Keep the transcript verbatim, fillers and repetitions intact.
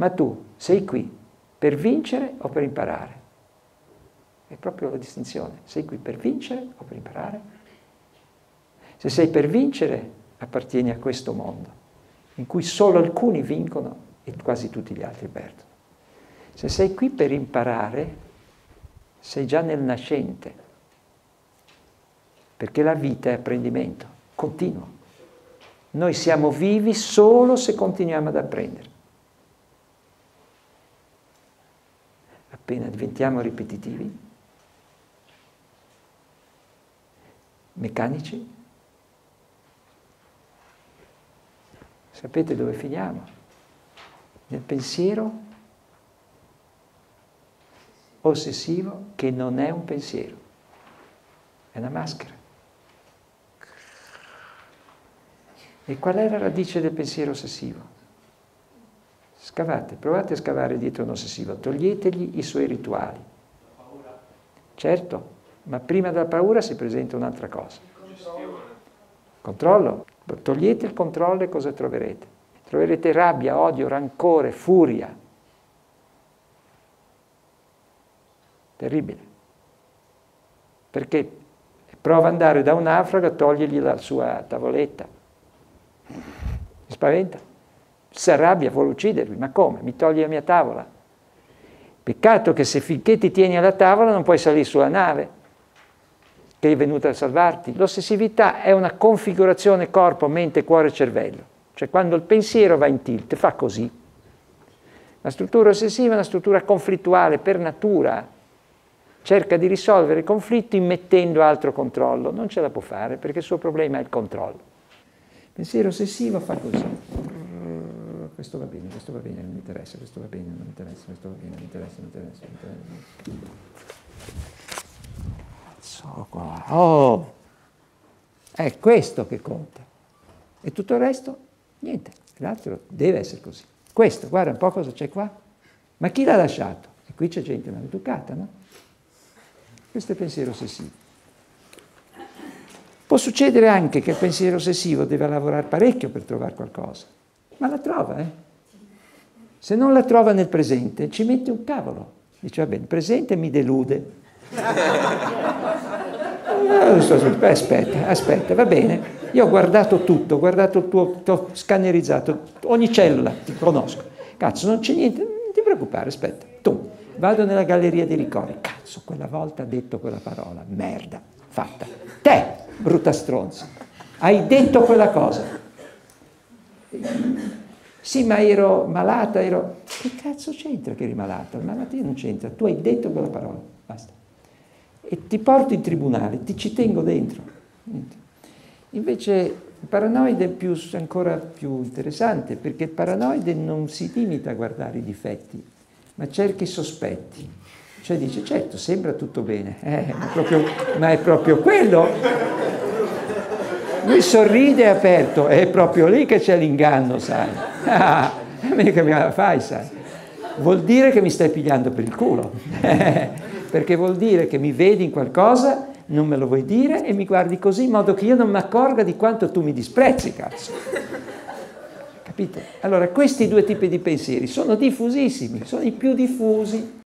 ma tu sei qui per vincere o per imparare? È proprio la distinzione, sei qui per vincere o per imparare? Se sei per vincere, appartieni a questo mondo, in cui solo alcuni vincono e quasi tutti gli altri perdono. Se sei qui per imparare, sei già nel nascente, perché la vita è apprendimento, continuo. Noi siamo vivi solo se continuiamo ad apprendere. Appena diventiamo ripetitivi, meccanici, sapete dove finiamo? Nel pensiero ossessivo che non è un pensiero, è una maschera. E qual è la radice del pensiero ossessivo? Scavate, provate a scavare dietro un ossessivo, toglietegli i suoi rituali. La paura. Certo, ma prima della paura si presenta un'altra cosa. Controllo. Controllo. Togliete il controllo e cosa troverete? Troverete rabbia, odio, rancore, furia. Terribile. Perché prova ad andare da un naufrago a togliergli la sua tavoletta. Si spaventa. Si arrabbia, vuole uccidermi, ma come? Mi toglie la mia tavola. Peccato che se finché ti tieni alla tavola non puoi salire sulla nave che è venuta a salvarti. L'ossessività è una configurazione corpo, mente, cuore, cervello. Cioè quando il pensiero va in tilt, fa così. La struttura ossessiva è una struttura conflittuale per natura. Cerca di risolvere il conflitto immettendo altro controllo. Non ce la può fare perché il suo problema è il controllo. Il pensiero ossessivo fa così. Questo va bene, questo va bene, non mi interessa, questo va bene, non mi interessa, questo va bene, non mi interessa, non mi interessa, non mi interessa. Cazzo qua. Oh! È questo che conta. E tutto il resto? Niente. L'altro deve essere così. Questo, guarda un po' cosa c'è qua. Ma chi l'ha lasciato? E qui c'è gente maleducata, no? Questo è il pensiero ossessivo. Può succedere anche che il pensiero ossessivo deve lavorare parecchio per trovare qualcosa. Ma la trova, eh? Se non la trova nel presente, ci mette un cavolo. Dice, vabbè, il presente mi delude. Aspetta, aspetta, va bene. Io ho guardato tutto, ho guardato il tuo, ti ho scannerizzato, ogni cellula ti conosco. Cazzo, non c'è niente, non ti preoccupare, aspetta. Tu, vado nella galleria dei ricordi. Cazzo, quella volta ha detto quella parola, merda, fatta. Te, brutta stronza, hai detto quella cosa. Sì, ma ero malata, ero... Che cazzo c'entra che eri malata? La malattia non c'entra, tu hai detto quella parola, basta. E ti porto in tribunale, ti ci tengo dentro. Niente. Invece il paranoide è più, ancora più interessante, perché il paranoide non si limita a guardare i difetti, ma cerca i sospetti. Cioè dice, certo, sembra tutto bene, eh, è proprio, ma è proprio quello... Lui sorride aperto, è proprio lì che c'è l'inganno, sai. Ah, mica me la fai, sai. Vuol dire che mi stai pigliando per il culo, perché vuol dire che mi vedi in qualcosa, non me lo vuoi dire e mi guardi così in modo che io non mi accorga di quanto tu mi disprezzi, cazzo. Capito? Allora, questi due tipi di pensieri sono diffusissimi, sono i più diffusi.